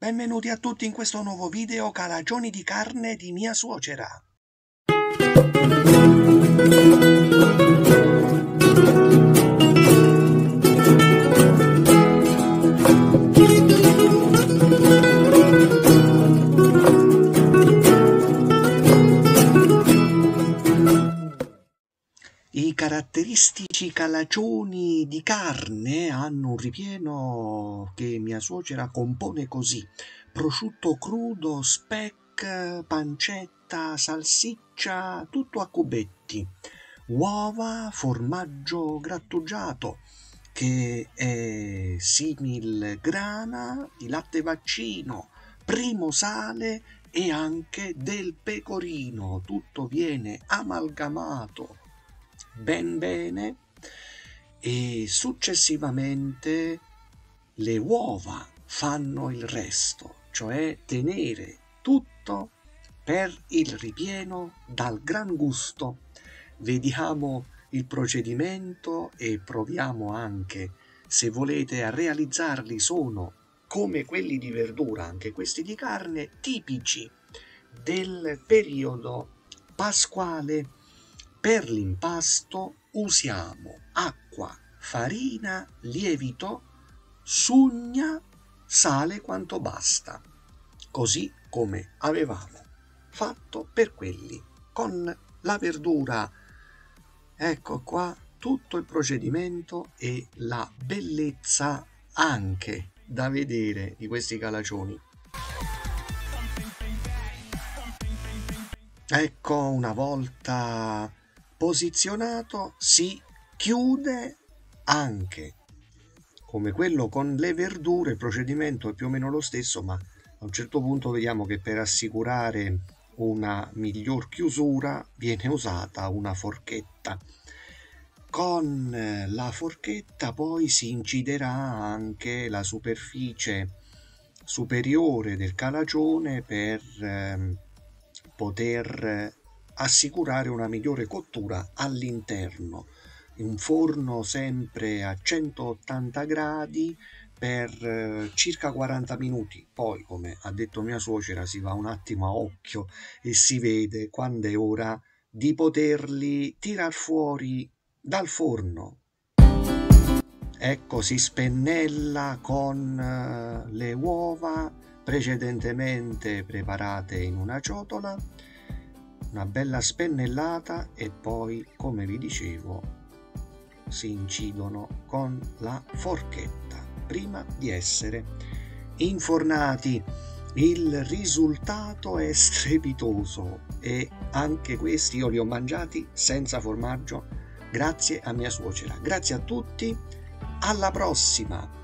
Benvenuti a tutti in questo nuovo video Calagioni di carne di mia suocera. I caratteristici calagioni di carne hanno un ripieno che mia suocera compone così: prosciutto crudo, speck, pancetta, salsiccia, tutto a cubetti, uova, formaggio grattugiato che è simil grana, di latte vaccino, primo sale e anche del pecorino. Tutto viene amalgamato bene e successivamente le uova fanno il resto, cioè tenere tutto per il ripieno dal gran gusto. Vediamo il procedimento e proviamo anche, se volete, a realizzarli. Sono come quelli di verdura, anche questi di carne, tipici del periodo pasquale. Per l'impasto usiamo acqua, farina, lievito, sugna, sale quanto basta, così come avevamo fatto per quelli con la verdura. Ecco qua tutto il procedimento e la bellezza anche da vedere di questi calagioni. Ecco, una volta posizionato si chiude anche come quello con le verdure. Il procedimento è più o meno lo stesso, ma a un certo punto vediamo che per assicurare una miglior chiusura viene usata una forchetta. Con la forchetta poi si inciderà anche la superficie superiore del calagione per poter assicurare una migliore cottura all'interno. Un forno sempre a 180 gradi per circa 40 minuti. Poi, come ha detto mia suocera, si va un attimo a occhio e si vede quando è ora di poterli tirar fuori dal forno. Ecco, si spennella con le uova precedentemente preparate in una ciotola, una bella spennellata, e poi, come vi dicevo, si incidono con la forchetta prima di essere infornati. Il risultato è strepitoso e anche questi io li ho mangiati senza formaggio grazie a mia suocera. Grazie a tutti, alla prossima!